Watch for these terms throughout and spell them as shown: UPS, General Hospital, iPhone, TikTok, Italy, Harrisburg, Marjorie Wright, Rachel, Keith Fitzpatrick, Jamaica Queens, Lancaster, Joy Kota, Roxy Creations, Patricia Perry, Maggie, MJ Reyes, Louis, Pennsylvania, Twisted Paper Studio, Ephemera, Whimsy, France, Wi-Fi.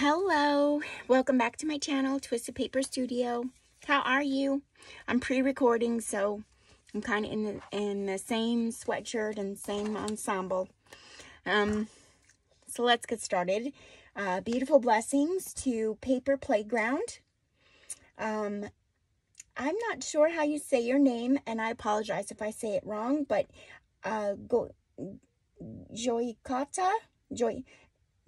Hello, welcome back to my channel, Twisted Paper Studio. How are you? I'm pre-recording, so I'm kind of in the same sweatshirt and same ensemble. So let's get started. Beautiful blessings to Paper Playground. I'm not sure how you say your name, and I apologize if I say it wrong, but Joy Kota, Joy,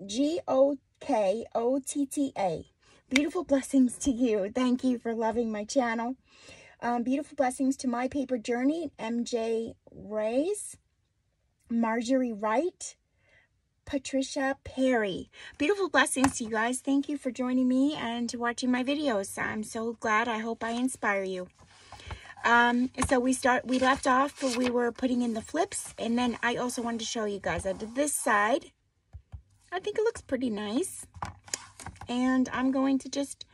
G-O-K-O-T-T-A. Beautiful blessings to you. Thank you for loving my channel. Beautiful blessings to My Paper Journey, MJ Reyes, Marjorie Wright, Patricia Perry. Beautiful blessings to you guys. Thank you for joining me and watching my videos. I'm so glad. I hope I inspire you. So we left off where we were putting in the flips, and then I also wanted to show you guys. I did this side. I think it looks pretty nice, and I'm going to just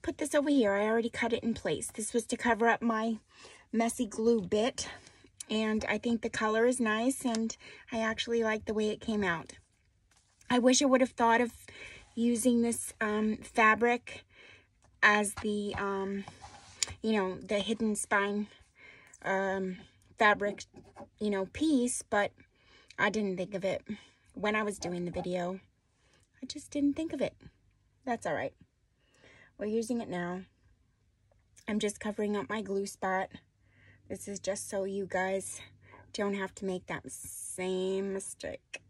put this over here. I already cut it in place. This was to cover up my messy glue bit, and I think the color is nice, and I actually like the way it came out. I wish I would have thought of using this fabric as the, you know, the hidden spine fabric, you know, piece, but I didn't think of it when I was doing the video. I just didn't think of it. That's all right. We're using it now. I'm just covering up my glue spot. This is just so you guys don't have to make that same mistake.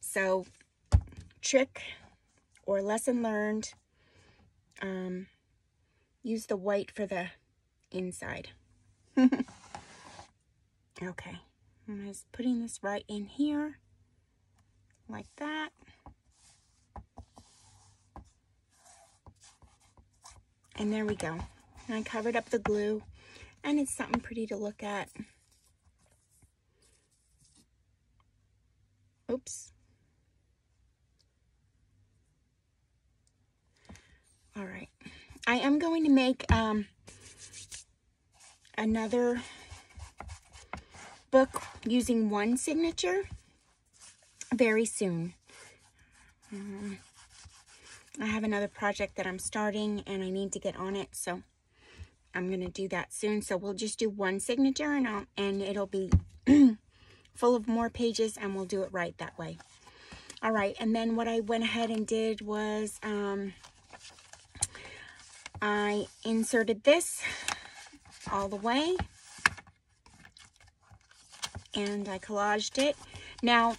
So, trick or lesson learned, use the white for the inside. Okay, I'm just putting this right in here, like that. And there we go. And I covered up the glue, and it's something pretty to look at. Oops. All right, I am going to make another book using one signature very soon. I have another project that I'm starting, and I need to get on it, so I'm gonna do that soon. So we'll just do one signature, and it'll be full of more pages, and we'll do it right that way. All right, and then what I went ahead and did was I inserted this all the way, and I collaged it. Now,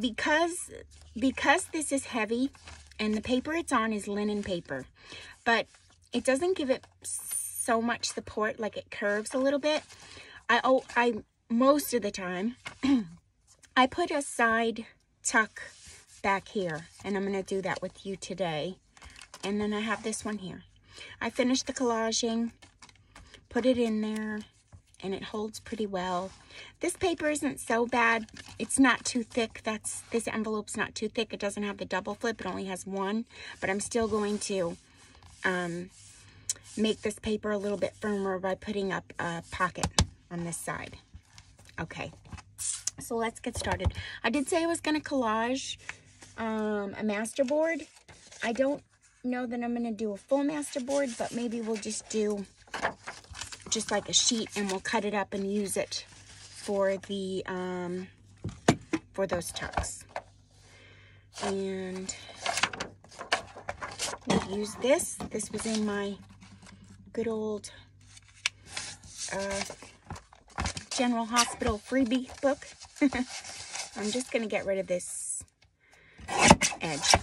because this is heavy, and the paper it's on is linen paper, but it doesn't give it so much support, like it curves a little bit. I most of the time, I put a side tuck back here, and I'm gonna do that with you today. And then I have this one here. I finished the collaging, put it in there, and it holds pretty well. This paper isn't so bad. It's not too thick. This envelope's not too thick. It doesn't have the double flip. It only has one, but I'm still going to make this paper a little bit firmer by putting up a pocket on this side. Okay, so let's get started. I did say I was gonna collage a master board. I don't know that I'm gonna do a full master board, but maybe we'll just do just like a sheet, and we'll cut it up and use it for the for those tucks. And we'll use this. This was in my good old General Hospital freebie book. I'm just gonna get rid of this edge.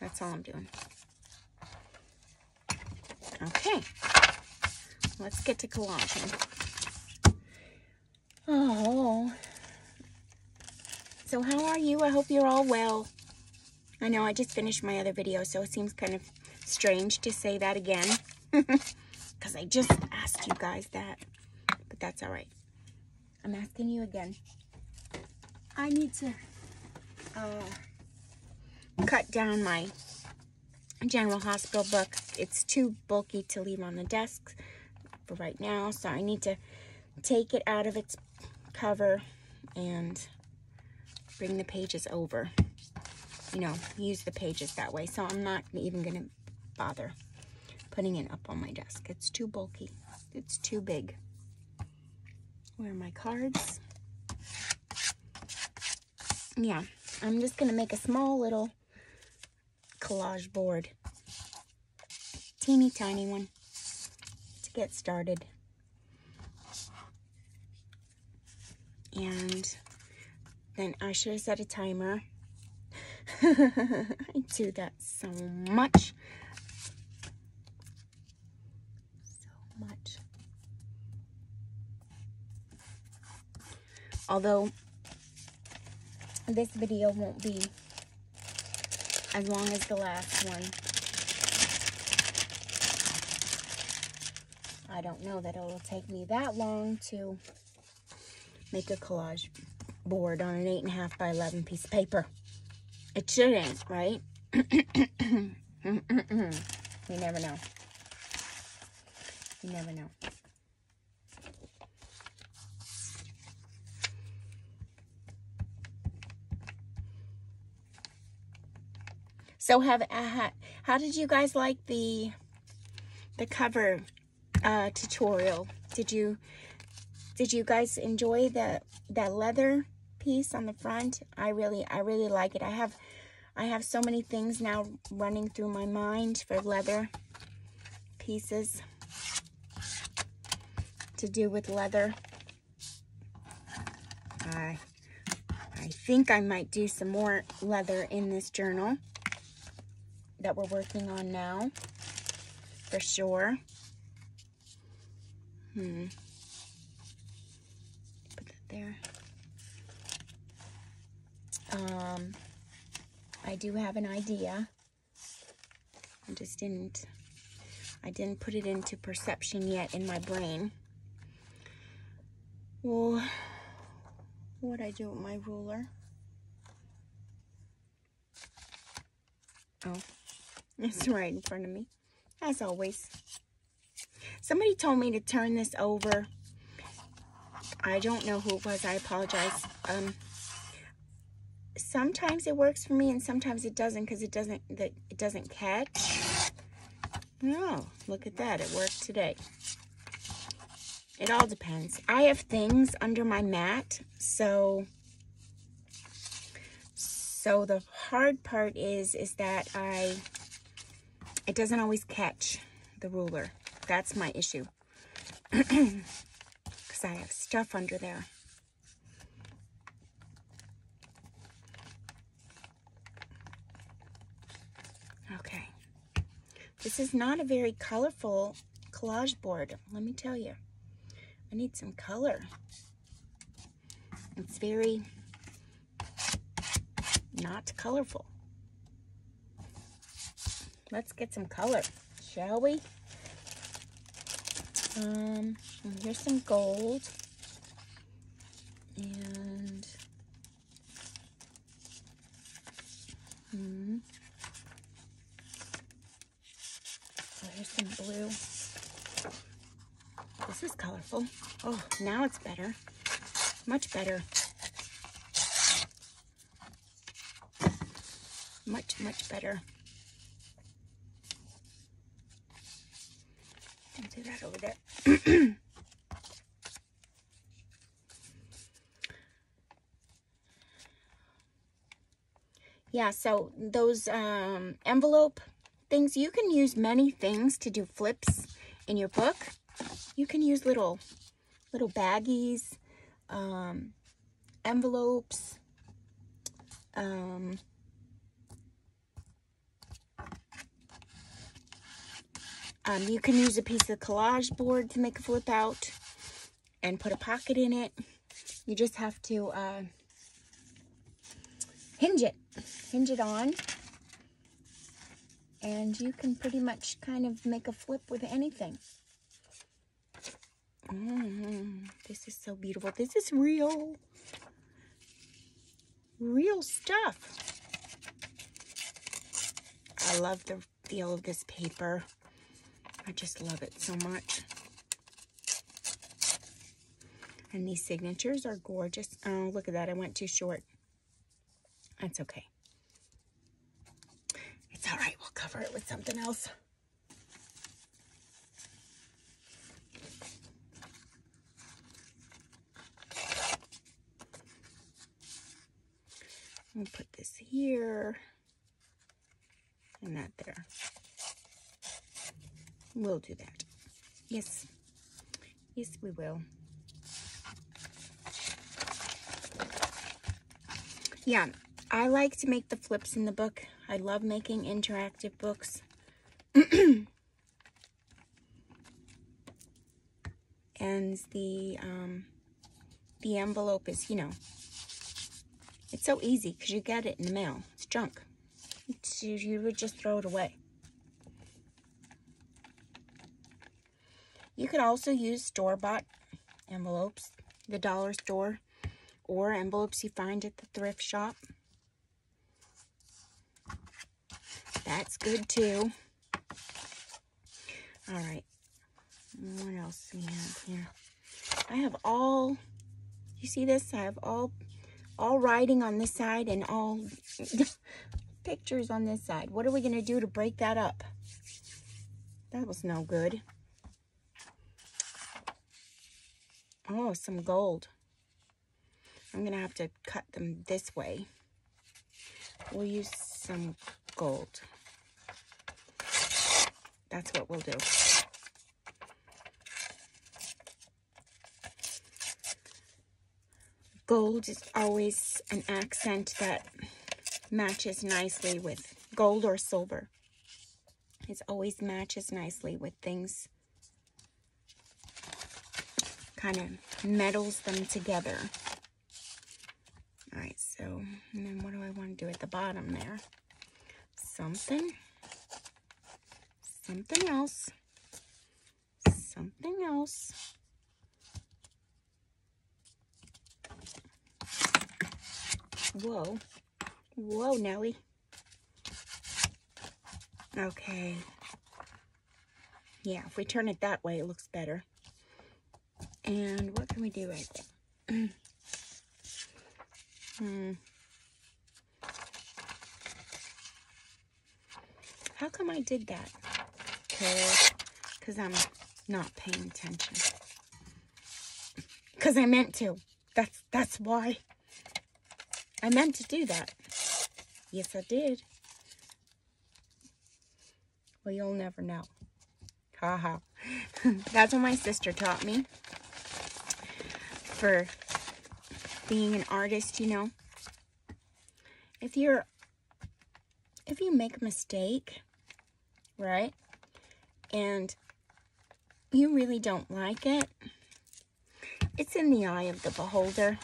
That's all I'm doing. Okay. Let's get to collaging. Oh. So how are you? I hope you're all well. I know I just finished my other video, so it seems kind of strange to say that again. Because I just asked you guys that. But that's all right. I'm asking you again. I need to cut down my General Hospital book. It's too bulky to leave on the desk for right now, so I need to take it out of its cover and bring the pages over. you know, use the pages that way. So I'm not even going to bother putting it up on my desk. It's too bulky. It's too big. Where are my cards? Yeah, I'm just going to make a small little collage board. Teeny tiny one to get started. And then I should have set a timer. I do that so much. Although this video won't be as long as the last one. I don't know that it will take me that long to make a collage board on an 8.5 by 11 piece of paper. It shouldn't, right? You never know. You never know. So how did you guys like the cover tutorial? Did you guys enjoy that leather piece on the front? I really like it. I have so many things now running through my mind for leather pieces to do with leather. I think I might do some more leather in this journal that we're working on now, for sure. Put that there. I do have an idea. I didn't put it into perception yet in my brain. Well, what I do with my ruler? Oh. It's right in front of me, as always. Somebody told me to turn this over. I don't know who it was. I apologize. Sometimes it works for me, and sometimes it doesn't, because it doesn't catch. Oh, look at that! It worked today. It all depends. I have things under my mat, so the hard part is that it doesn't always catch the ruler. That's my issue. Because I have stuff under there. Okay. This is not a very colorful collage board, let me tell you. I need some color. It's very not colorful. Let's get some color, shall we? And here's some gold. And oh, here's some blue. This is colorful. Oh, now it's better. Much better. Much, much better. Do that over there. Yeah, so those envelope things, you can use many things to do flips in your book. You can use little baggies, envelopes, you can use a piece of collage board to make a flip out and put a pocket in it. You just have to hinge it on, and you can pretty much kind of make a flip with anything. This is so beautiful. This is real stuff. I love the feel of this paper. I just love it so much. And these signatures are gorgeous. Oh, look at that. I went too short. That's okay. cover it with something else. We'll put this here and that there. We'll do that. Yes. Yes, we will. Yeah, I like to make the flips in the book. I love making interactive books. And the envelope is, you know, it's so easy because you get it in the mail. It's junk. It's, you would just throw it away. You could also use store-bought envelopes, the dollar store, or envelopes you find at the thrift shop. That's good too. All right. What else do we have here? I have all, you see this? I have all writing on this side and all pictures on this side. What are we going to do to break that up? That was no good. Oh, some gold. I'm going to have to cut them this way. We'll use some gold. That's what we'll do. Gold is always an accent that matches nicely with gold or silver. It always matches nicely with things. Kind of medals them together. All right, so, and then what do I want to do at the bottom there? Something. Something else. Something else. Whoa. Whoa, Nelly. Okay. Yeah, if we turn it that way, it looks better. And what can we do right there? How come I did that? Because I'm not paying attention. Because I meant to. That's why. I meant to do that. Yes, I did. Well, you'll never know. Ha ha. That's what my sister taught me. For being an artist, you know. If you make a mistake, right? And you really don't like it, it's in the eye of the beholder.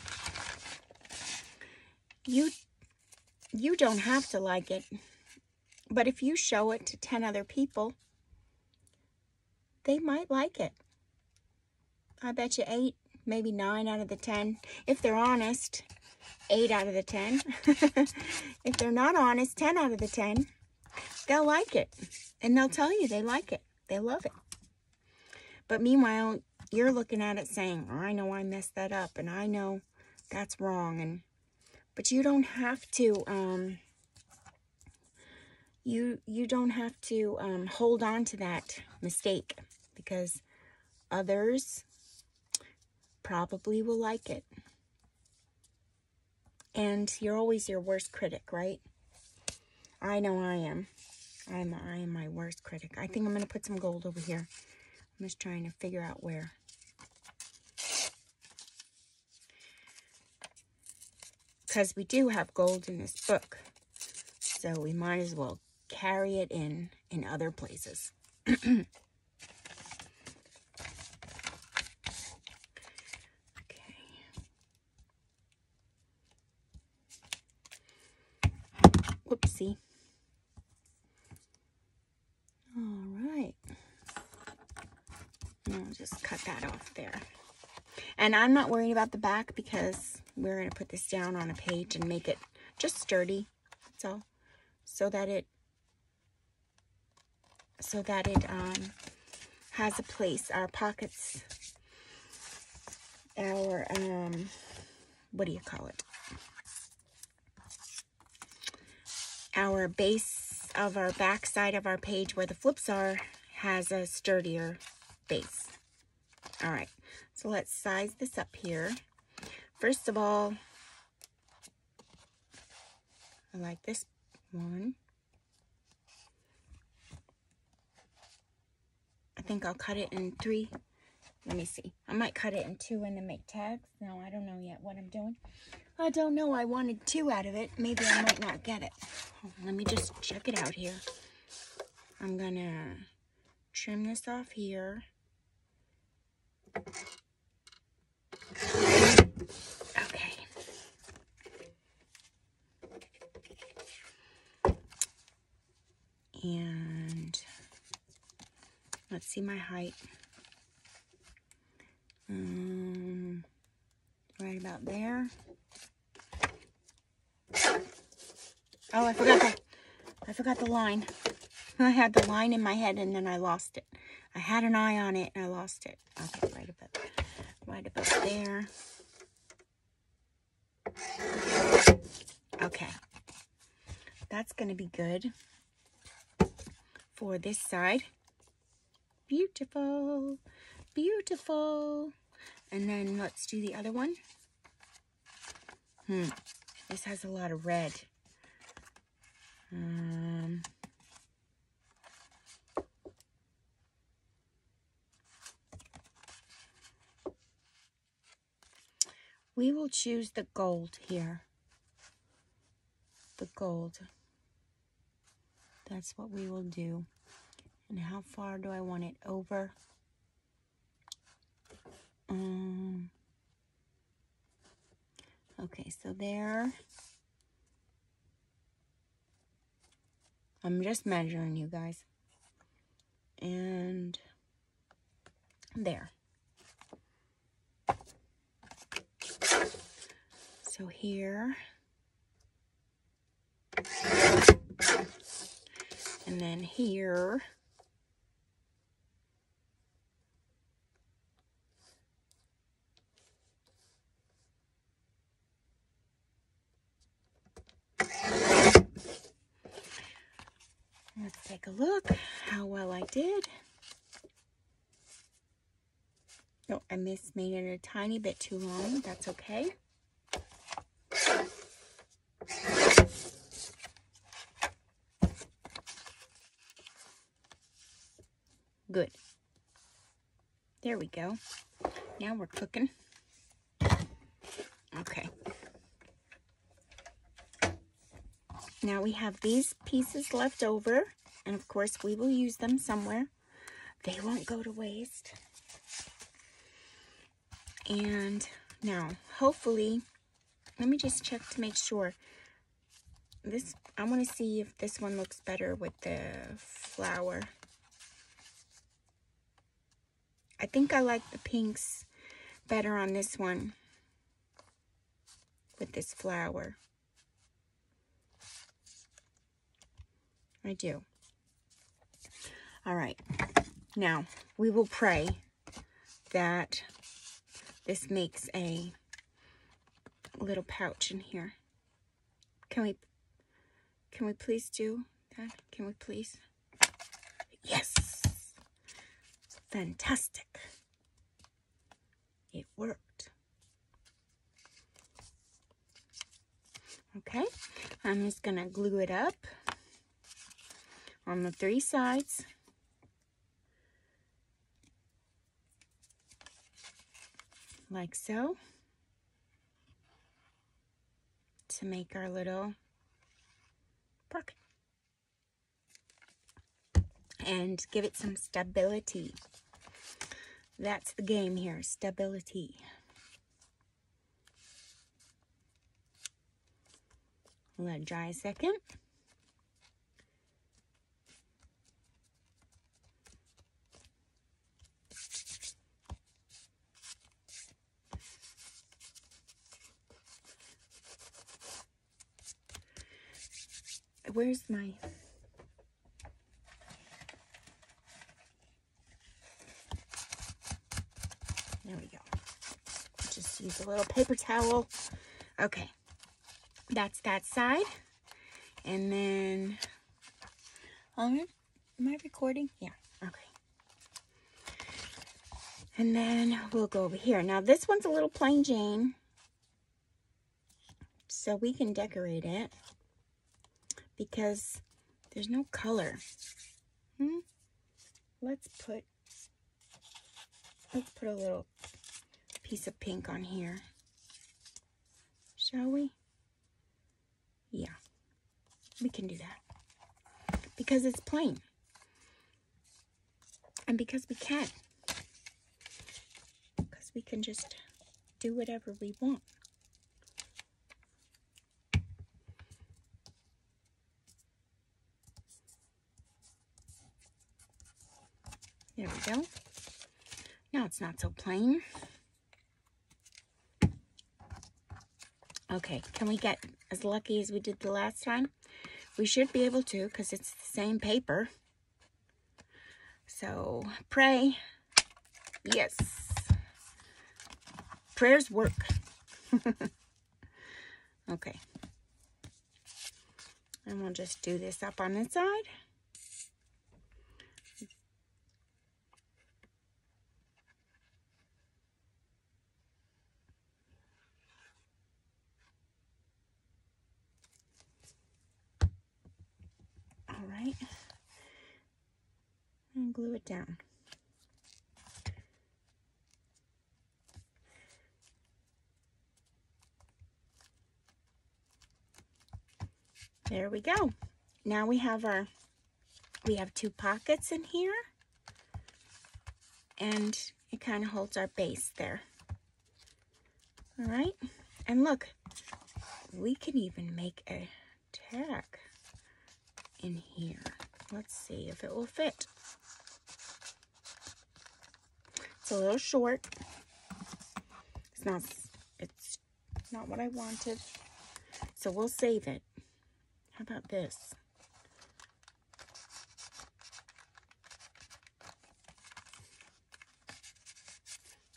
You don't have to like it. But if you show it to 10 other people, they might like it. I bet you 8, maybe 9 out of the 10. If they're honest, 8 out of the 10. If they're not honest, 10 out of the 10. They'll like it. And they'll tell you they like it. They love it. But meanwhile, you're looking at it saying, oh, I know I messed that up. And I know that's wrong. But you don't have to, you don't have to hold on to that mistake, because others probably will like it. And you're always your worst critic, right? I know I am. I am my worst critic. I think I'm going to put some gold over here. I'm just trying to figure out where. Because we do have gold in this book. So we might as well carry it in other places. Whoopsie. All right. I'll just cut that off there. And I'm not worried about the back because we're going to put this down on a page and make it just sturdy. That's all. So that it has a place. Our pockets, our, what do you call it? Our base of our back side of our page where the flips are has a sturdier base. All right, so let's size this up here. First of all, I like this one. I think I'll cut it in three. Let me see. I might cut it in two and then make tags. No, I don't know yet what I'm doing. I don't know. I wanted two out of it. Maybe I might not get it. Let me just check it out here. I'm going to trim this off here. Okay. And let's see my height. Right about there. Oh, I forgot the line. I had the line in my head and then I lost it. I had an eye on it and I lost it. Okay, right about there. Okay. That's going to be good for this side. Beautiful. Beautiful. And then let's do the other one. This has a lot of red. We will choose the gold here. The gold. That's what we will do. And how far do I want it over? Okay, so there. I'm just measuring, you guys. And there. So here. And then here. Let's take a look how well I did. Oh, I made it a tiny bit too long. That's okay. Good. There we go. Now we're cooking. Okay. Now we have these pieces left over, and of course we will use them somewhere. They won't go to waste. And now, hopefully, let me just check to make sure. This, I want to see if this one looks better with the flower. I think I like the pinks better on this one with this flower. I do. All right. Now, we will pray that this makes a little pouch in here. Can we please do that? Can we please? Yes. Fantastic. It worked. Okay. I'm just going to glue it up on the three sides. Like so. To make our little pocket. And give it some stability. That's the game here, stability. Let it dry a second. Where's my... There we go. Just use a little paper towel. Okay. That's that side. And then Am I recording? Yeah, okay. And then we'll go over here. Now this one's a little plain Jane, so we can decorate it because there's no color. Let's put a little piece of pink on here, shall we? Yeah, we can do that because it's plain and because we can, just do whatever we want. There we go. Now it's not so plain. Okay, can we get as lucky as we did the last time? We should be able to because it's the same paper. So pray. Yes. Prayers work. Okay. And we'll just do this up on this side. Right, and glue it down. There we go. Now we have our, we have two pockets in here, and it kind of holds our base there. All right, and look, we can even make a tag in here. Let's see if it will fit. It's a little short. It's not what I wanted. So we'll save it. How about this?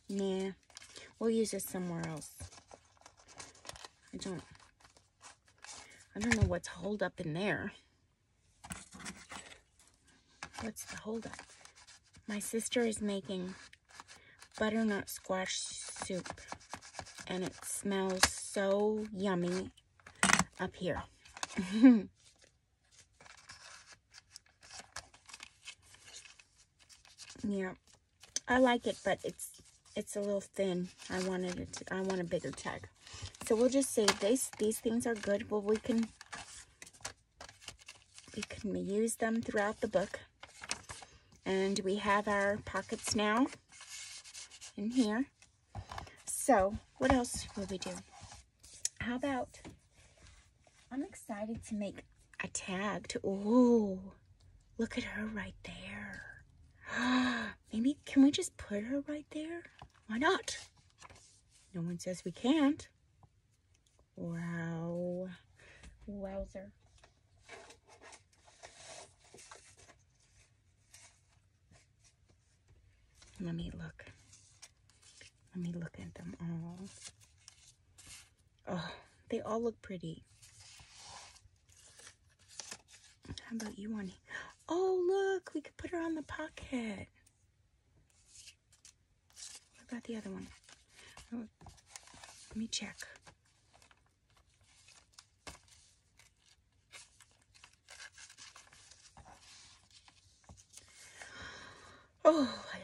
Nah. We'll use this somewhere else. I don't know what's holed up in there. What's the hold up? My sister is making butternut squash soup and it smells so yummy up here. Yeah, I like it, but it's a little thin. I want a bigger tag. So we'll just say these things are good. Well, we can use them throughout the book. And we have our pockets now in here. So what else will we do? How about, I'm excited to make a tag to, oh, look at her right there. Maybe, can we just put her right there? Why not? No one says we can't. Wow. Wowzer. Let me look at them all. Oh, they all look pretty. How about you on? Oh, look, we could put her on the pocket. What about the other one? Oh, let me check. Oh, I love.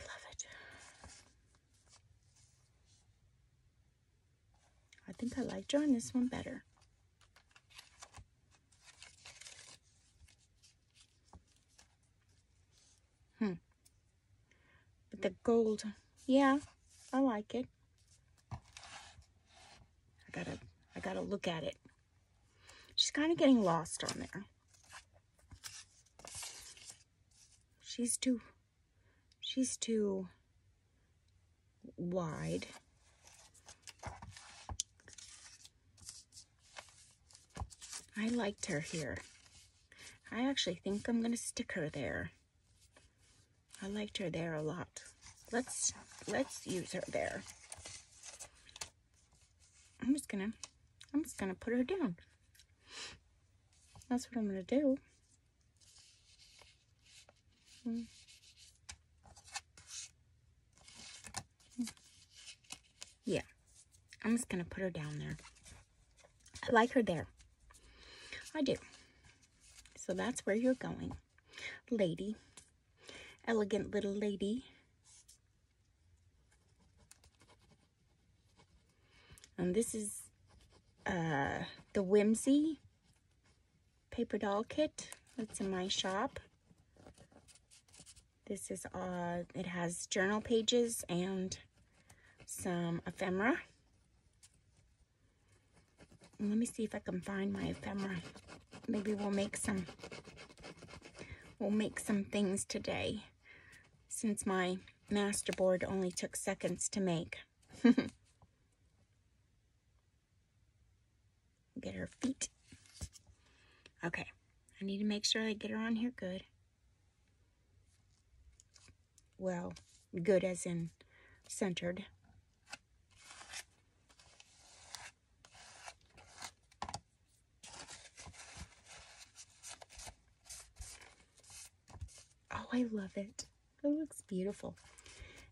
I think I like drawing this one better. But the gold, yeah, I like it. I gotta look at it. She's kind of getting lost on there. She's too wide. I liked her here. I actually think I'm gonna stick her there. I liked her there a lot. Let's use her there. I'm just gonna put her down. That's what I'm gonna do. Yeah, I'm just gonna put her down there. I like her there. I do. So that's where you're going, lady. Elegant little lady. And this is the Whimsy paper doll kit that's in my shop. This is it has journal pages and some ephemera. And let me see if I can find my ephemera. Maybe we'll make some things today, since my masterboard only took seconds to make. Get her feet. Okay, I need to make sure I get her on here good. Well, good as in centered. Oh, I love it. It looks beautiful.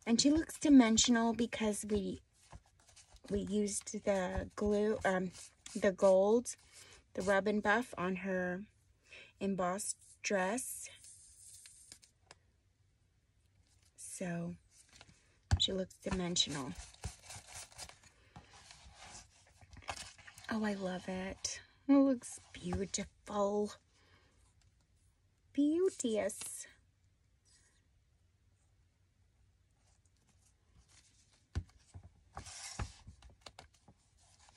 And she looks dimensional because we used the glue, the gold, the rub and buff on her embossed dress. So she looks dimensional. Oh, I love it. It looks beautiful. Beauteous.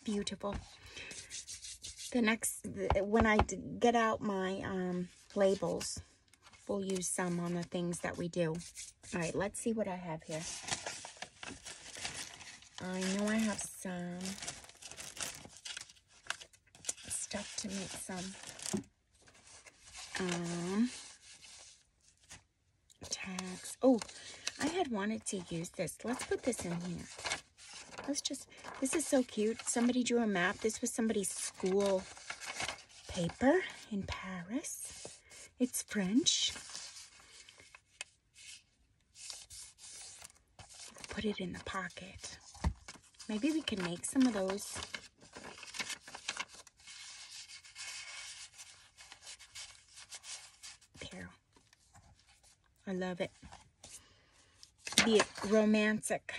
Beautiful. The next, when I get out my labels, we'll use some on the things that we do. All right, let's see what I have here. I know I have some stuff to make some tags. Oh, I had wanted to use this. Let's put this in here. Let's just, this is so cute. Somebody drew a map. This was somebody's school paper in Paris. It's French. Put it in the pocket. Maybe we can make some of those. There. I love it. Be it romantic.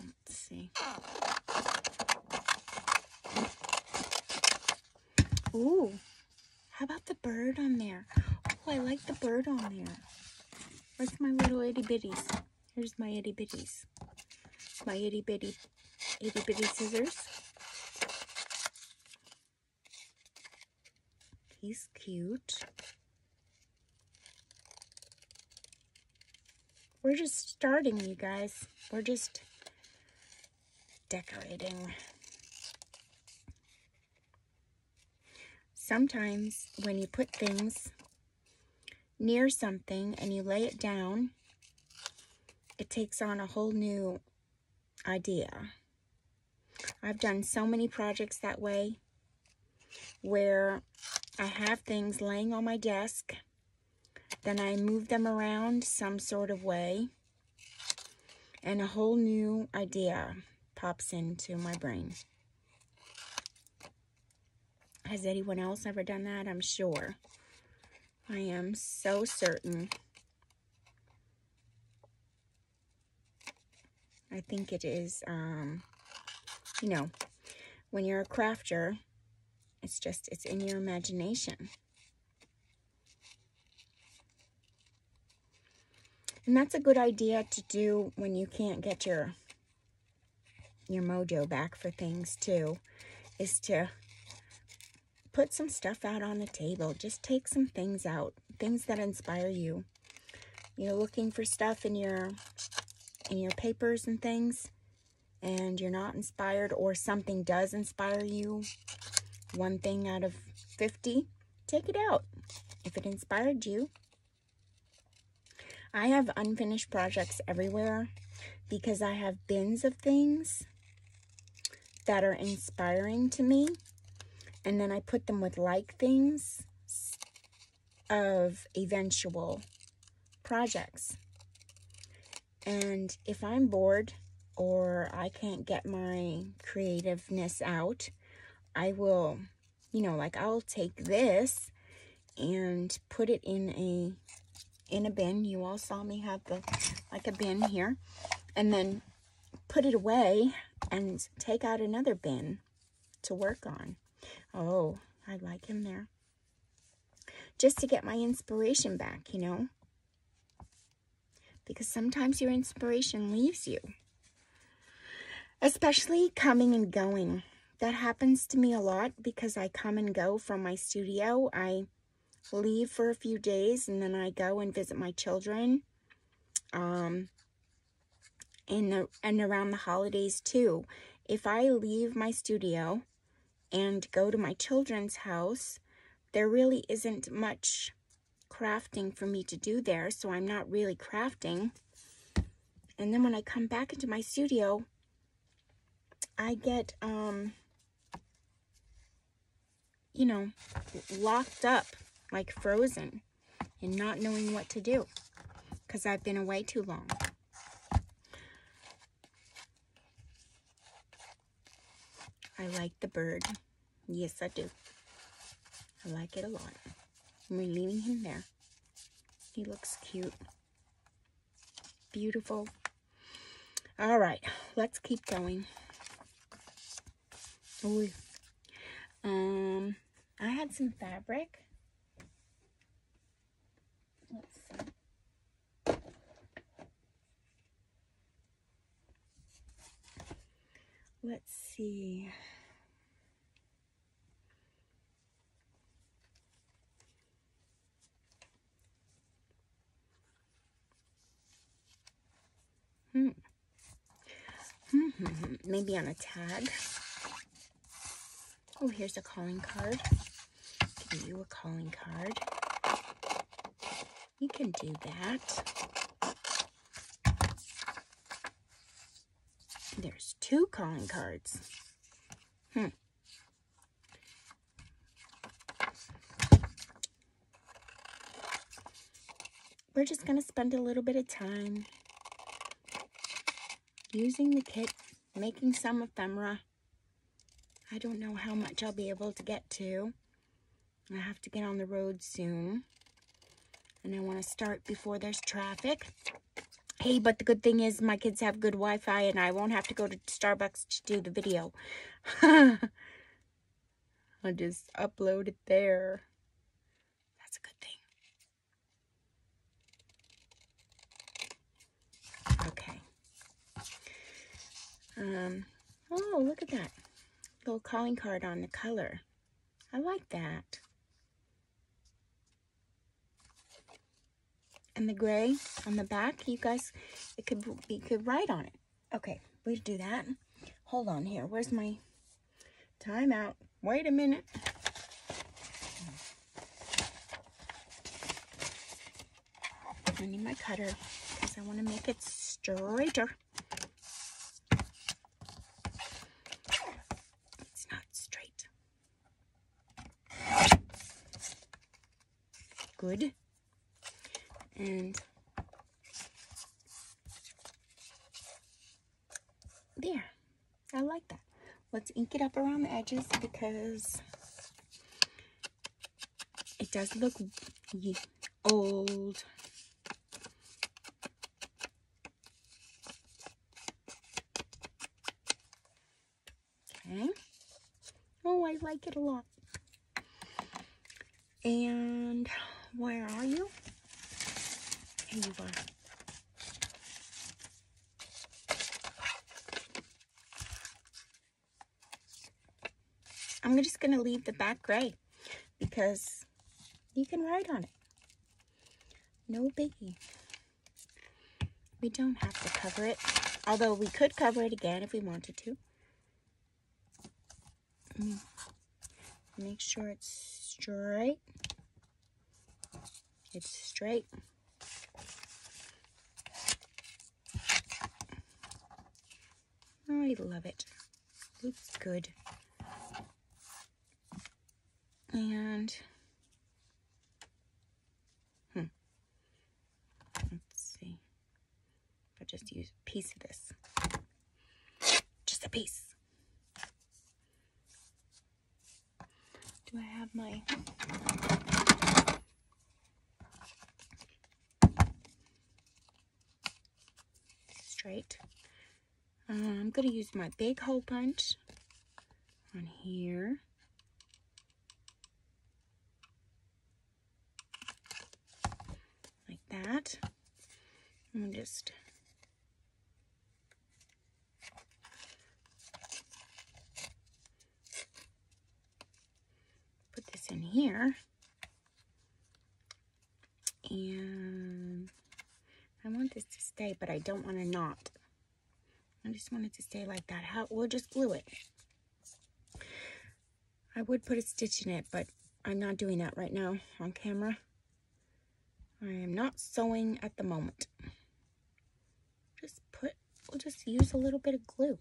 Let's see. Ooh, how about the bird on there? Oh, I like the bird on there. Where's my little itty bitties? Here's my itty bitties. My itty bitty scissors. He's cute. We're just starting, you guys. We're just decorating. Sometimes when you put things near something and you lay it down, it takes on a whole new idea. I've done so many projects that way, where I have things laying on my desk. Then I move them around some sort of way, and a whole new idea pops into my brain. Has anyone else ever done that? I'm sure. I am so certain. I think it is, you know, when you're a crafter, it's just, it's in your imagination. And that's a good idea to do when you can't get your mojo back for things too, is to put some stuff out on the table. Just take some things out, things that inspire you. You're looking for stuff in your papers and things, and you're not inspired, or something does inspire you. One thing out of 50, take it out. If it inspired you. I have unfinished projects everywhere because I have bins of things that are inspiring to me. And then I put them with like things of eventual projects. And if I'm bored or I can't get my creativeness out, I will, you know, like I'll take this and put it in a bin. You all saw me have the, like a bin here, and then put it away and take out another bin to work on. Oh, I like him there. Just to get my inspiration back, you know, because sometimes your inspiration leaves you, especially coming and going. That happens to me a lot because I come and go from my studio. I leave for a few days and then I go and visit my children and around the holidays too. If I leave my studio and go to my children's house, there really isn't much crafting for me to do there, so I'm not really crafting. And then when I come back into my studio, I get you know, locked up, like frozen, and not knowing what to do because I've been away too long. I like the bird. Yes, I do. I like it a lot. And we're leaving him there. He looks cute. Beautiful. All right, let's keep going. Ooh. I had some fabric. Let's see. Let's see. Maybe on a tag. Oh, here's a calling card. Give you a calling card. You can do that. There's two calling cards. We're just going to spend a little bit of time using the kit, making some ephemera. I don't know how much I'll be able to get to. I have to get on the road soon. And I want to start before there's traffic. Hey, but the good thing is my kids have good Wi-Fi and I won't have to go to Starbucks to do the video. I'll just upload it there. That's a good thing. Okay. Oh, look at that. Little calling card on the color. I like that. And the gray on the back, you guys, you could write on it. Okay, we do that. Hold on here. Where's my timeout? Wait a minute. I need my cutter because I want to make it straighter. It's not straight. Good. And there, I like that. Let's ink it up around the edges because it does look old. Okay. Oh, I like it a lot. And where are you? Here you are. I'm just going to leave the back gray because you can write on it. No biggie. We don't have to cover it, although we could cover it again if we wanted to. Make sure it's straight. It's straight. I love it. looks good. And let's see if I just use a piece of this, just a piece. Do I have my straight? I'm going to use my big hole punch on here. Like that. I'm just put this in here. And I want this to stay, but I don't want to knot. I just want it to stay like that. How, we'll just glue it. I would put a stitch in it, but I'm not doing that right now on camera. I am not sewing at the moment. Just put, we'll just use a little bit of glue.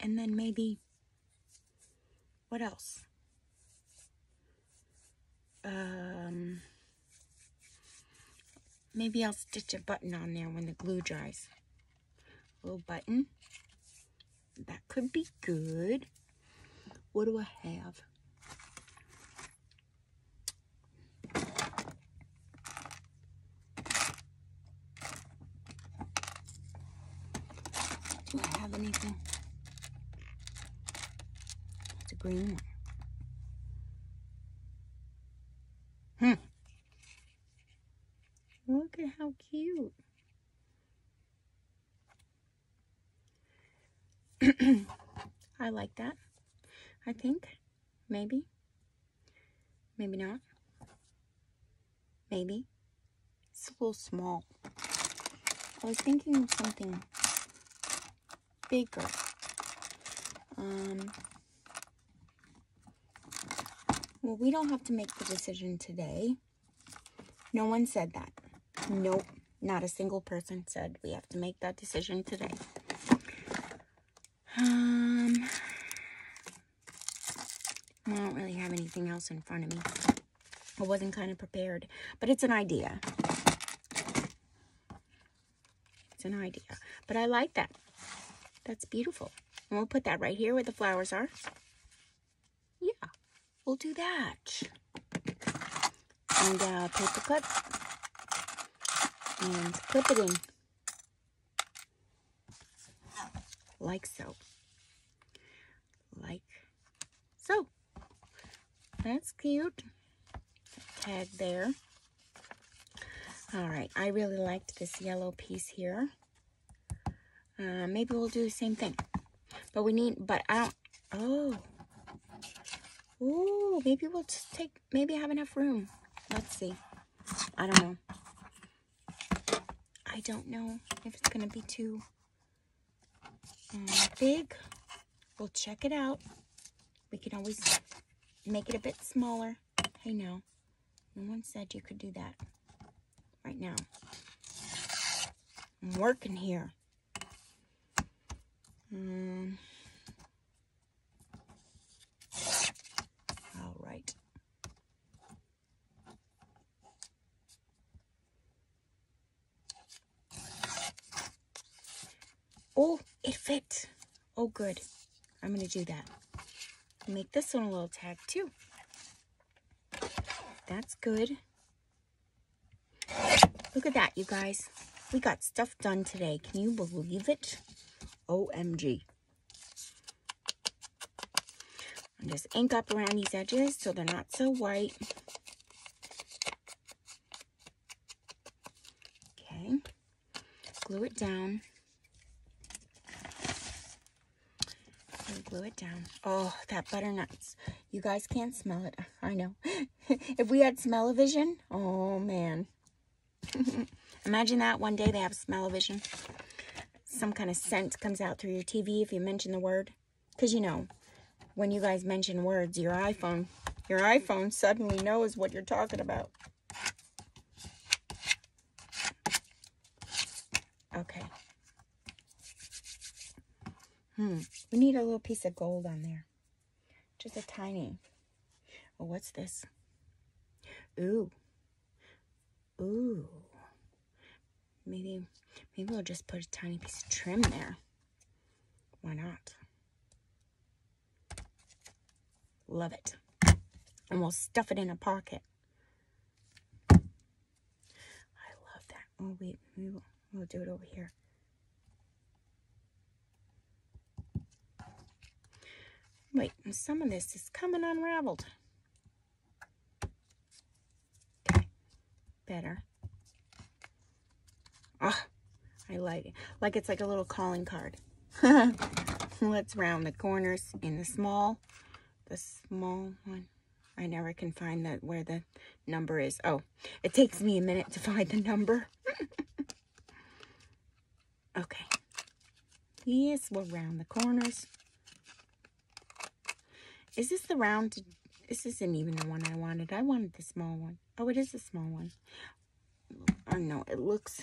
And then maybe, what else? Maybe I'll stitch a button on there when the glue dries. A little button. That could be good. What do I have? Do I have anything? It's a green one. Look at how cute. I like that. I think. Maybe. Maybe not. Maybe. It's a little small. I was thinking of something bigger. Well, we don't have to make the decision today. No one said that. Nope, not a single person said we have to make that decision today. I don't really have anything else in front of me. I wasn't kind of prepared, but it's an idea. It's an idea, but I like that. That's beautiful. And we'll put that right here where the flowers are. Yeah, we'll do that. And paper clip. And clip it in, like so, like so. That's cute. Tag there. All right, I really liked this yellow piece here. Maybe we'll do the same thing, but we need, but I don't, oh, maybe we'll just take, maybe I have enough room. Let's see. I don't know. I don't know if it's going to be too big. We'll check it out. We can always make it a bit smaller. Hey, no. No one said you could do that right now. I'm working here. All right. Oh, it fit. Oh, good. I'm going to do that. Make this one a little tag, too. That's good. Look at that, you guys. We got stuff done today. Can you believe it? OMG. And just ink up around these edges so they're not so white. Okay. Glue it down. Glue it down. Oh, that butternut's. You guys can't smell it. I know. If we had smell-o-vision, oh man. Imagine that one day they have smell-o-vision. Some kind of scent comes out through your TV if you mention the word. Because you know, when you guys mention words, your iPhone suddenly knows what you're talking about. Okay, We need a little piece of gold on there. Just a tiny. Oh, what's this? Ooh. Ooh. Maybe we'll just put a tiny piece of trim there. Why not? Love it. And we'll stuff it in a pocket. I love that. Oh, wait. We'll do it over here. Wait, and some of this is coming unraveled. Okay. Better. Ah, oh, I like it. Like it's like a little calling card. Let's round the corners in the small one. I never can find that where the number is. Oh, it takes me a minute to find the number. Okay. Yes, we'll round the corners. Is this the round? This isn't even the one I wanted. I wanted the small one. Oh, it is the small one. Oh no, it looks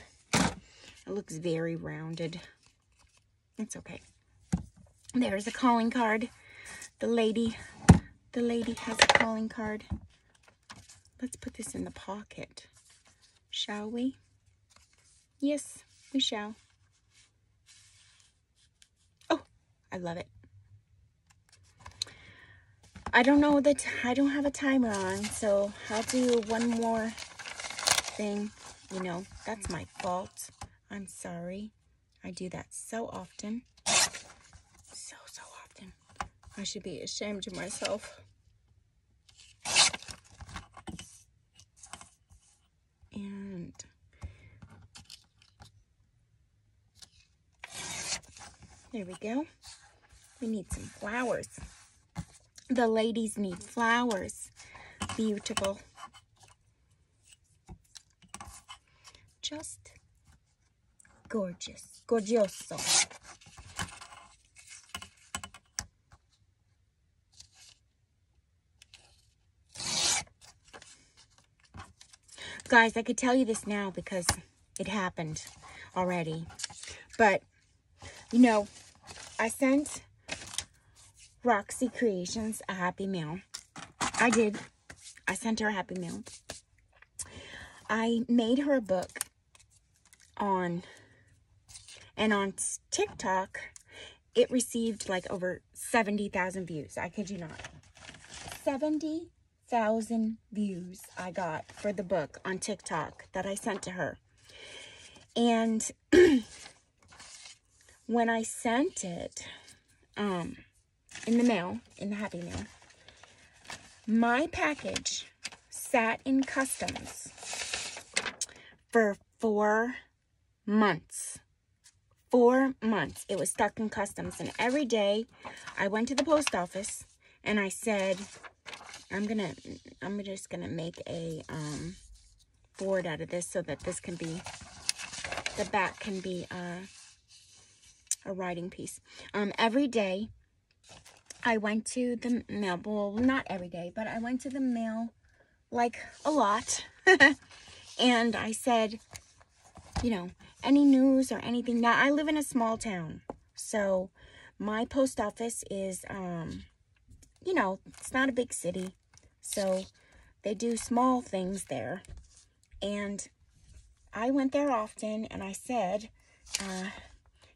very rounded. It's okay. There's a calling card. The lady has a calling card. Let's put this in the pocket. Shall we? Yes, we shall. Oh, I love it. I don't know that I don't have a timer on, so I'll do one more thing. You know, that's my fault. I'm sorry. I do that so often. So often. I should be ashamed of myself. And there we go. We need some flowers. The ladies need flowers. Beautiful. Just gorgeous. Gorgioso. Guys, I could tell you this now because it happened already. But, you know, I sent Roxy Creations a happy meal. I did. I sent her a happy meal. I made her a book on TikTok, it received like over 70,000 views. I kid you not. 70,000 views I got for the book on TikTok that I sent to her. And when I sent it, in the mail, in the happy mail, my package sat in customs for 4 months. 4 months. It was stuck in customs. And every day I went to the post office and I said, I'm just gonna make a board out of this so that this can be, the back can be a writing piece. Every day I went to the mail, well, not every day, but I went to the mail, like, a lot, and I said, you know, any news or anything. Now, I live in a small town, so my post office is, you know, it's not a big city, so they do small things there, and I went there often, and I said,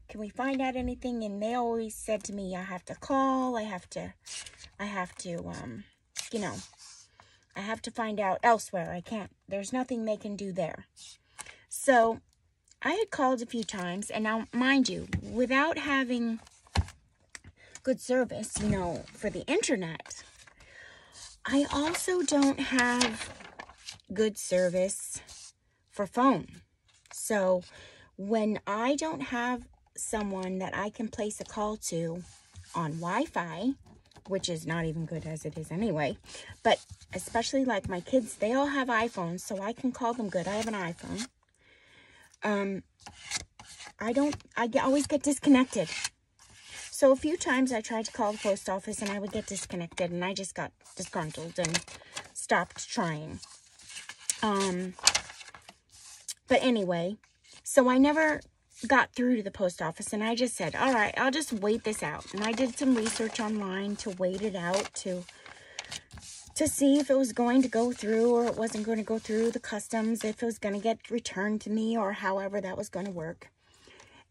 can we find out anything? And they always said to me, I have to call. I have to, you know, I have to find out elsewhere. I can't, there's nothing they can do there. So I had called a few times, and now, mind you, without having good service, you know, for the internet, I also don't have good service for phone. So when I don't have someone that I can place a call to on Wi-Fi, which is not even good as it is anyway, but especially like my kids, they all have iPhones, so I can call them good. I have an iPhone. I always get disconnected. So a few times I tried to call the post office and I would get disconnected, and I just got disgruntled and stopped trying. But anyway, so I never got through to the post office, and I just said, all right, I'll just wait this out. And I did some research online to wait it out to see if it was going to go through or it wasn't going to go through the customs, if it was going to get returned to me or however that was going to work.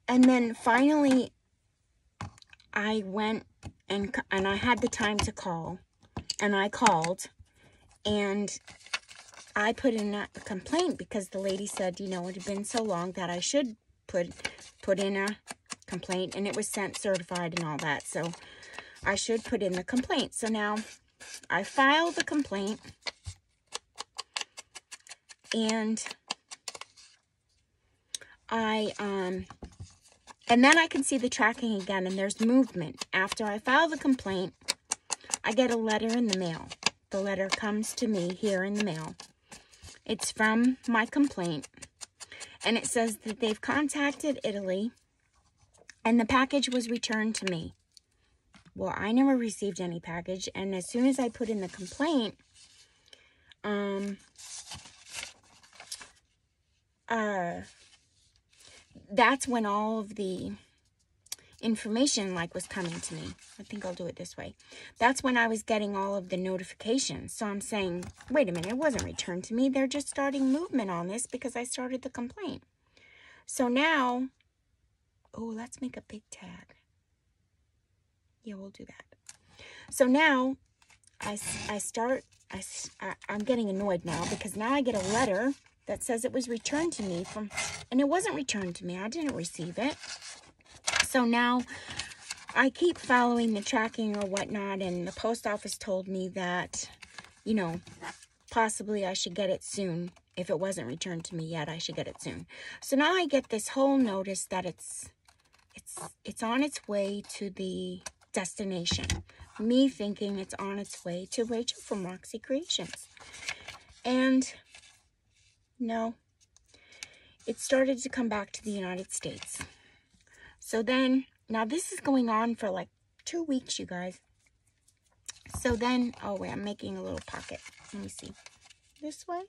And then finally, I went and I had the time to call, and I called, and I put in a complaint because the lady said, you know, it had been so long that I should put in a complaint, and it was sent certified and all that, so I should put in the complaint. So now I filed the complaint, and I and then I can see the tracking again, and there's movement. After I file the complaint, I get a letter in the mail. The letter comes to me here in the mail. It's from my complaint, and it says that they've contacted Italy, and the package was returned to me. Well, I never received any package, and as soon as I put in the complaint, that's when all of the information was coming to me. I think I'll do it this way. That's when I was getting all of the notifications. So I'm saying, wait a minute, it wasn't returned to me. They're just starting movement on this because I started the complaint. So now, oh, let's make a big tag. Yeah, we'll do that. So now I'm getting annoyed now because now I get a letter that says it was returned to me from, and it wasn't returned to me. I didn't receive it. So now I keep following the tracking or whatnot, and the post office told me that, you know, possibly I should get it soon. If it wasn't returned to me yet, I should get it soon. So now I get this whole notice that it's on its way to the destination. Me thinking it's on its way to Rachel from Roxy Creations. And no, it started to come back to the United States. So then, now this is going on for like 2 weeks, you guys. So then, oh wait, I'm making a little pocket. Let me see. This way?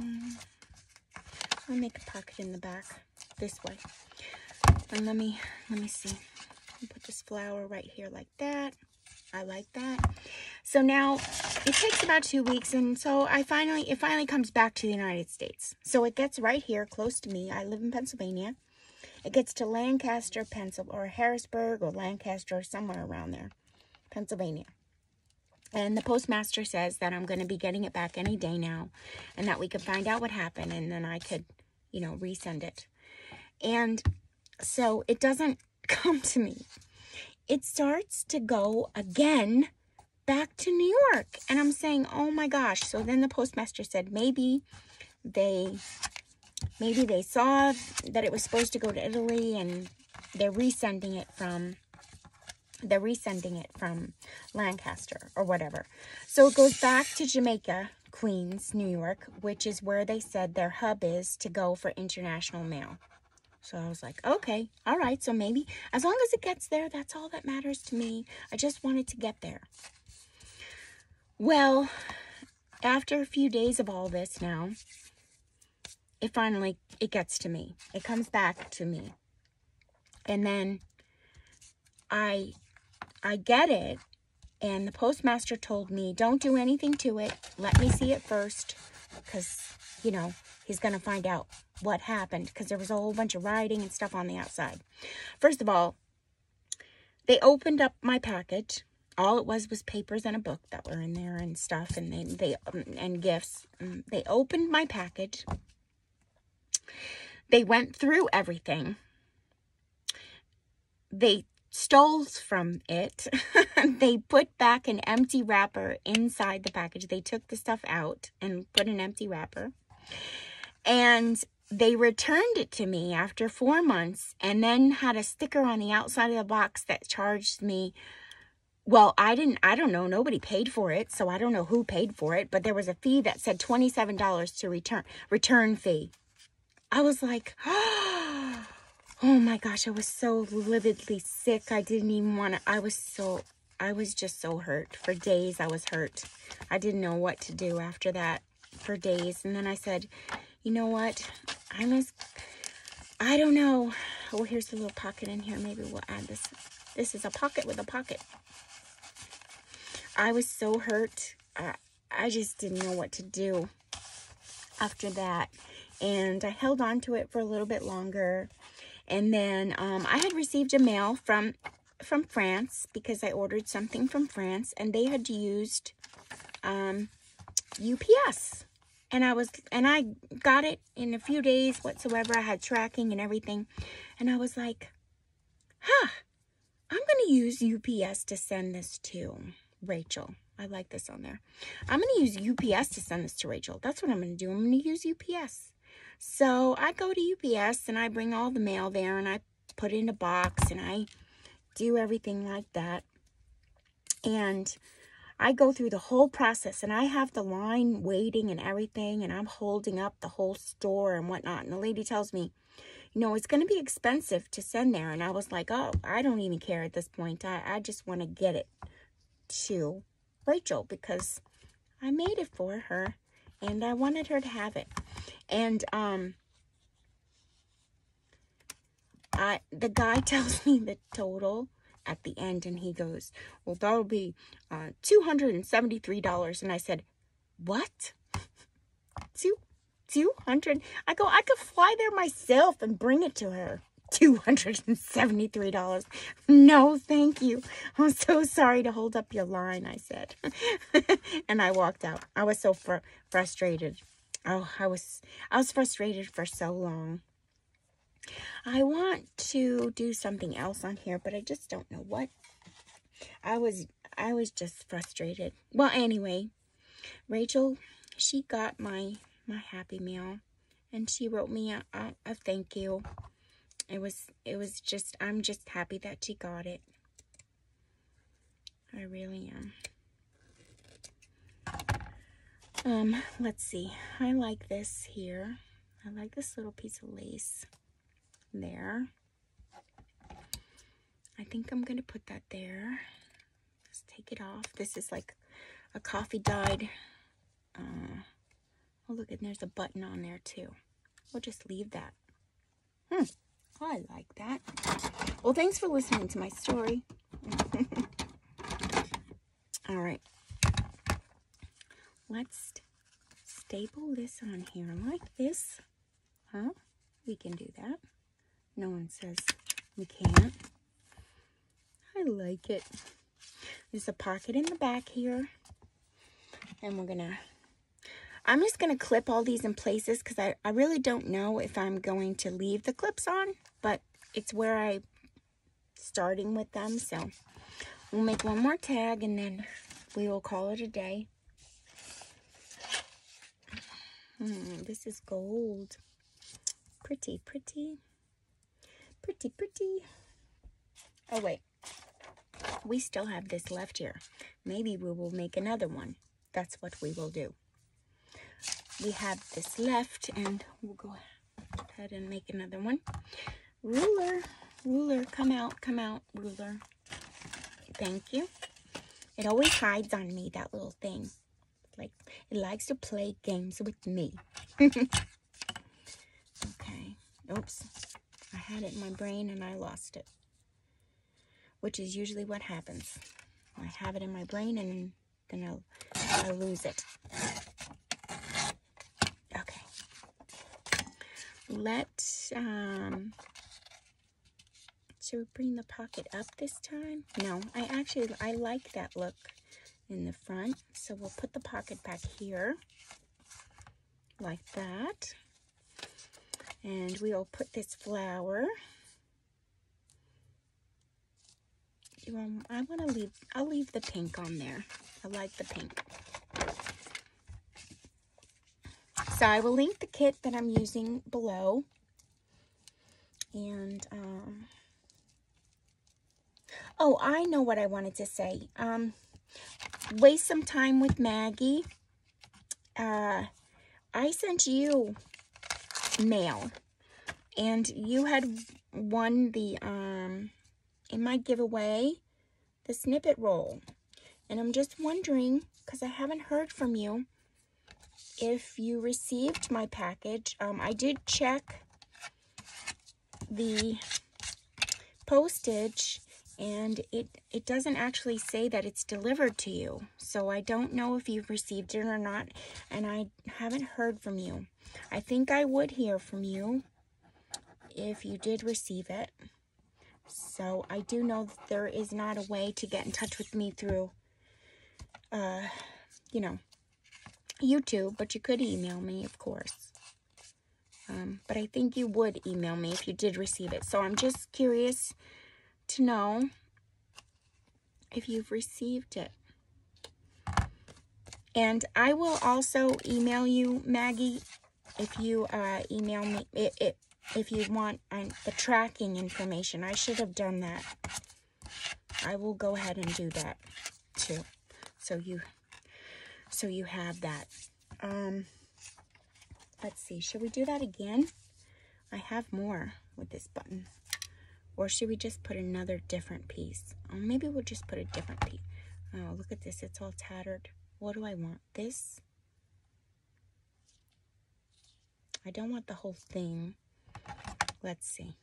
I'll make a pocket in the back. This way. And let me see. I'll put this flower right here like that. I like that. So now it takes about 2 weeks, and so it finally comes back to the United States. So it gets right here close to me. I live in Pennsylvania. It gets to Lancaster, Pennsylvania, or Harrisburg, or Lancaster, or somewhere around there, Pennsylvania. And the postmaster says that I'm going to be getting it back any day now, and that we could find out what happened, and then I could, you know, resend it. And so it doesn't come to me. It starts to go again back to New York. And I'm saying, oh my gosh. So then the postmaster said, maybe they saw that it was supposed to go to Italy, and they're resending it from Lancaster or whatever. So it goes back to Jamaica Queens, New York, which is where they said their hub is to go for international mail. So I was like, okay, all right. So maybe as long as it gets there, that's all that matters to me. I just wanted to get there. Well, after a few days of all this now, it finally gets to me. It comes back to me. And then I get it. And the postmaster told me, don't do anything to it. Let me see it first, because, you know, he's going to find out what happened, because there was a whole bunch of writing and stuff on the outside. First of all, they opened up my package. All it was papers and a book that were in there and stuff, and and gifts. They opened my package. They went through everything. They stole from it. They put back an empty wrapper inside the package. They took the stuff out and put an empty wrapper. And they returned it to me after 4 months, and then had a sticker on the outside of the box that charged me. Well, I don't know. Nobody paid for it. So I don't know who paid for it, but there was a fee that said $27 to return fee. I was like, oh my gosh, I was so lividly sick. I didn't even want to, I was just so hurt for days. I was hurt. I didn't know what to do after that. For days. And then I said, you know what, I don't know. Oh, here's the little pocket in here. Maybe we'll add this. This is a pocket with a pocket. I was so hurt. I just didn't know what to do after that. And I held on to it for a little bit longer. And then I had received a mail from France because I ordered something from France. And they had used UPS. And I got it in a few days whatsoever. I had tracking and everything. And I was like, huh, I'm going to use UPS to send this to Rachel. I like this on there. I'm going to use UPS to send this to Rachel. That's what I'm going to do. I'm going to use UPS. So I go to UPS and I bring all the mail there and I put it in a box and I do everything like that. And I go through the whole process and I have the line waiting and everything and I'm holding up the whole store and whatnot. And the lady tells me, you know, it's going to be expensive to send there. And I was like, oh, I don't even care at this point. I just want to get it to Rachel because I made it for her and I wanted her to have it. And the guy tells me the total at the end and he goes, well, that'll be $273. And I said, what? $200? I go, I could fly there myself and bring it to her. $273. No, thank you. I'm so sorry to hold up your line, I said. And I walked out. I was so frustrated. Oh, I was frustrated for so long. I want to do something else on here, but I just don't know what. I was just frustrated. Well, anyway, Rachel, she got my Happy Meal, and she wrote me a thank you. It was just, I'm just happy that she got it. I really am. Let's see. I like this here. I like this little piece of lace there. I think I'm going to put that there. Let's take it off. This is like a coffee dyed. Oh, look, and there's a button on there too. We'll just leave that. I like that. Well, thanks for listening to my story. All right. Let's staple this on here like this. Huh? We can do that. No one says we can't. I like it. There's a pocket in the back here. And we're going to... I'm just going to clip all these in places because I really don't know if I'm going to leave the clips on, but it's where I'm starting with them. So we'll make one more tag and then we will call it a day. This is gold. Pretty, pretty. Pretty, pretty. Oh, wait. We still have this left here. Maybe we will make another one. That's what we will do. We have this left and we'll go ahead and make another one. Ruler, ruler, come out, ruler. Thank you. It always hides on me, that little thing. Like, it likes to play games with me. Okay. Oops. I had it in my brain and I lost it. Which is usually what happens. I have it in my brain and then I'll lose it. Let's, should we bring the pocket up this time? No, I like that look in the front. So we'll put the pocket back here like that. And we'll put this flower. I want to leave, I'll leave the pink on there. I like the pink. So I will link the kit that I'm using below. And, oh, I know what I wanted to say. Waste some time with Maggie. I sent you mail. And you had won the, in my giveaway, the snippet roll. And I'm just wondering, because I haven't heard from you, if you received my package. I did check the postage, and it doesn't actually say that it's delivered to you. So I don't know if you've received it or not, and I haven't heard from you. I think I would hear from you if you did receive it. So I do know that there is not a way to get in touch with me through, you know, YouTube, but you could email me, of course. But I think you would email me if you did receive it. So I'm just curious to know if you've received it. And I will also email you, Maggie, if you email me, if you want the tracking information. I should have done that. I will go ahead and do that too. So you have that. Let's see, should we do that again? I have more with this button. Or should we just put another different piece? Or maybe we'll just put a different piece. Oh, look at this. It's all tattered. What do I want? This? I don't want the whole thing. Let's see.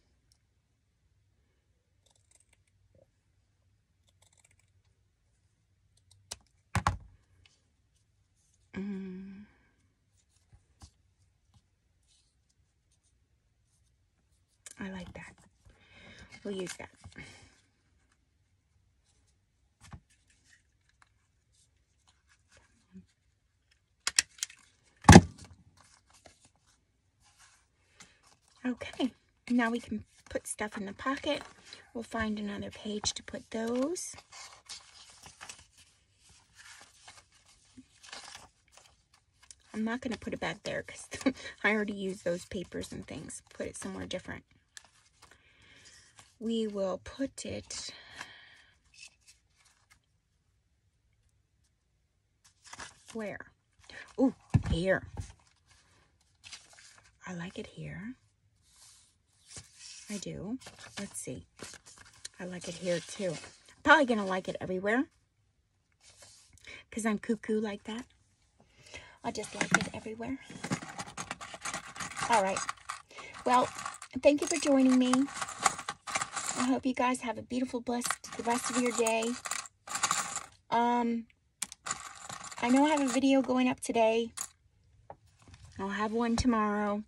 I like that. We'll use that. Okay, now we can put stuff in the pocket. We'll find another page to put those. I'm not going to put it back there because I already used those papers and things. Put it somewhere different. We will put it where? Ooh, here. I like it here. I do. Let's see. I like it here too. Probably gonna like it everywhere because I'm cuckoo like that. I just like it everywhere. All right. Well, thank you for joining me. I hope you guys have a beautiful, blessed the rest of your day. I know I have a video going up today. I'll have one tomorrow.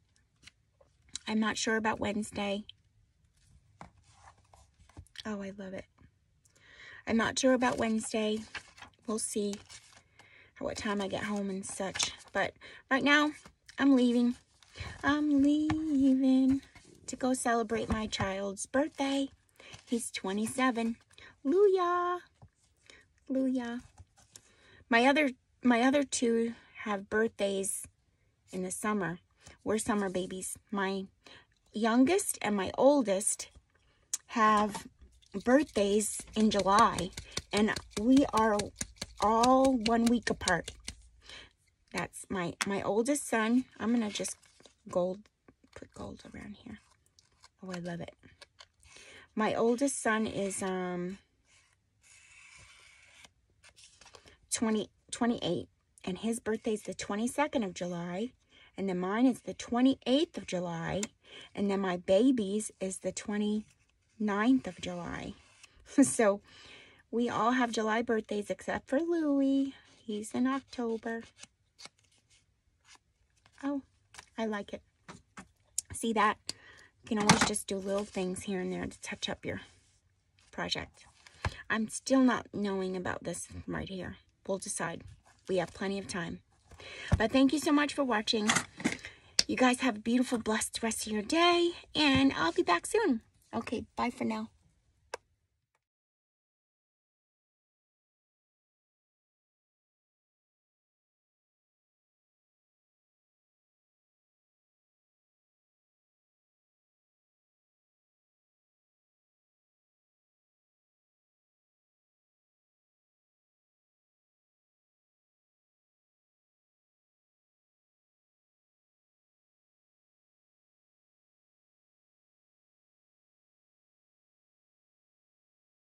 I'm not sure about Wednesday. Oh, I love it. I'm not sure about Wednesday. We'll see what time I get home and such. But right now, I'm leaving. I'm leaving to go celebrate my child's birthday. He's 27. Luya. Luya. My other two have birthdays in the summer. We're summer babies. My youngest and my oldest have birthdays in July, and we are all 1 week apart. That's my oldest son. I'm gonna just put gold around here. Oh, I love it. My oldest son is 28, and his birthday is the 22nd of July, and then mine is the 28th of July, and then my baby's is the 29th of July. So we all have July birthdays except for Louis. He's in October. Oh, I like it. See that? You can always just do little things here and there to touch up your project. I'm still not knowing about this right here. We'll decide. We have plenty of time. But thank you so much for watching. You guys have a beautiful, blessed rest of your day, and I'll be back soon. Okay, bye for now.